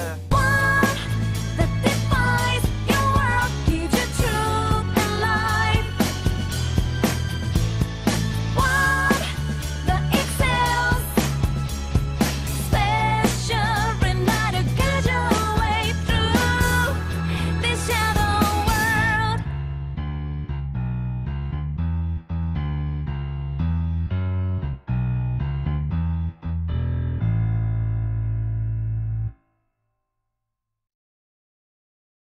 man.